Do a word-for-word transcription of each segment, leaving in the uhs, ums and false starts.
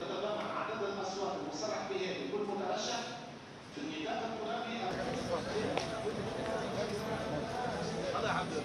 تتضمن عدد الاصوات المصرح بها لكل مترشح في النداء الترابي. هذا عبد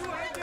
شهداء